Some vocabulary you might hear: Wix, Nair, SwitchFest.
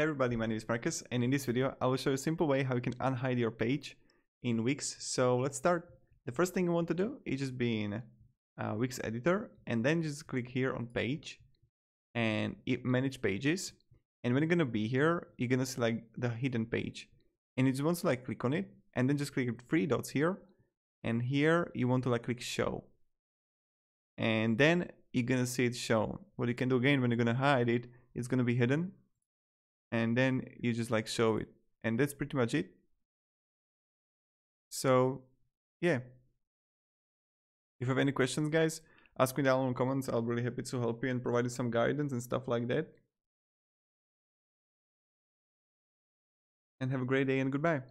Hey everybody, my name is Marcus, and in this video I will show you a simple way how you can unhide your page in Wix. So let's start. The first thing you want to do is just be in Wix editor and then just click here on page and manage pages. And when you're gonna be here, you're gonna select the hidden page and you just want to like click on it and then just click three dots here, and here you want to like click show, and then you're gonna see it shown. What you can do again, when you're gonna hide it, it's gonna be hidden. And then you just like show it, and that's pretty much it. So yeah, if you have any questions guys, ask me down in the comments. I'll be really happy to help you and provide you some guidance and stuff like that. And have a great day and goodbye.